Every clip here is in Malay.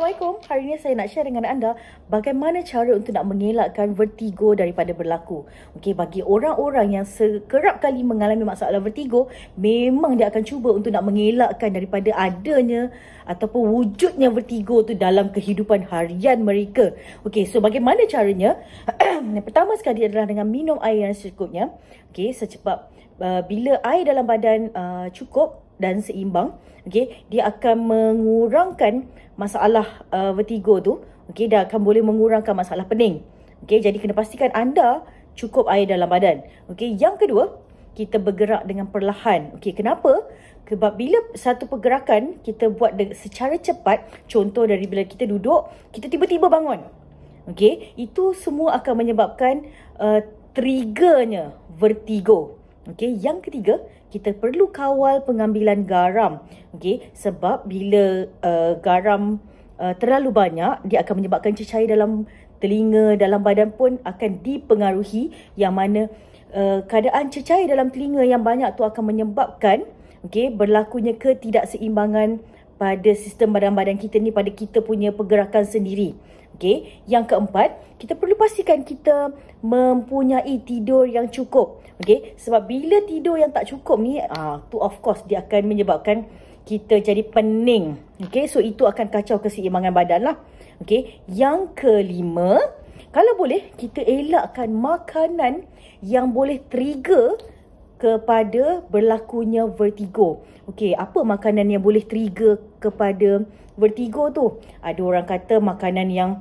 Assalamualaikum. Hari ini saya nak share dengan anda bagaimana cara untuk nak mengelakkan vertigo daripada berlaku. Okey, bagi orang-orang yang sekerap kali mengalami masalah vertigo, memang dia akan cuba untuk nak mengelakkan daripada adanya ataupun wujudnya vertigo tu dalam kehidupan harian mereka. Okey, so bagaimana caranya? Pertama sekali adalah dengan minum air yang secukupnya. Okey, secepat bila air dalam badan cukup dan seimbang, okey, dia akan mengurangkan masalah vertigo tu. Okey, dia akan boleh mengurangkan masalah pening. Okey, jadi kena pastikan anda cukup air dalam badan. Okey, yang kedua, kita bergerak dengan perlahan. Okey, kenapa? Sebab bila satu pergerakan kita buat secara cepat, contoh dari bila kita duduk, kita tiba-tiba bangun. Okey, itu semua akan menyebabkan triggernya vertigo. Okey, yang ketiga, kita perlu kawal pengambilan garam. Okey, sebab bila garam terlalu banyak, dia akan menyebabkan cecair dalam telinga, dalam badan pun akan dipengaruhi, yang mana keadaan cecair dalam telinga yang banyak tu akan menyebabkan okey berlakunya ketidakseimbangan pada sistem badan-badan kita ni, pada kita punya pergerakan sendiri. Okey, yang keempat, kita perlu pastikan kita mempunyai tidur yang cukup. Okey, sebab bila tidur yang tak cukup ni, tu of course dia akan menyebabkan kita jadi pening. Okey, so itu akan kacau keseimbangan badan lah. Okey, yang kelima, kalau boleh kita elakkan makanan yang boleh trigger kepada berlakunya vertigo. Okey, apa makanan yang boleh trigger kepada vertigo tu? Ada orang kata makanan yang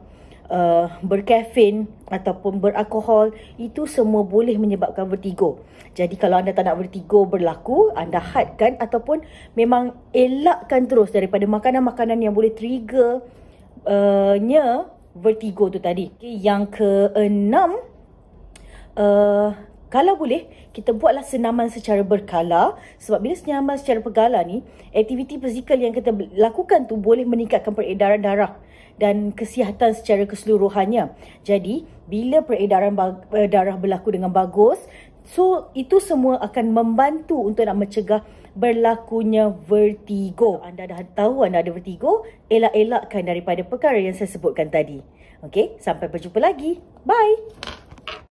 berkafein ataupun beralkohol, itu semua boleh menyebabkan vertigo. Jadi kalau anda tak nak vertigo berlaku, anda hadkan ataupun memang elakkan terus daripada makanan-makanan yang boleh trigger nya vertigo tu tadi. Okay, yang keenam, kalau boleh, kita buatlah senaman secara berkala, sebab bila senaman secara berkala ni, aktiviti fizikal yang kita lakukan tu boleh meningkatkan peredaran darah dan kesihatan secara keseluruhannya. Jadi, bila peredaran darah berlaku dengan bagus, so itu semua akan membantu untuk nak mencegah berlakunya vertigo. Anda dah tahu anda ada vertigo, elak-elakkan daripada perkara yang saya sebutkan tadi. Okey, sampai berjumpa lagi. Bye!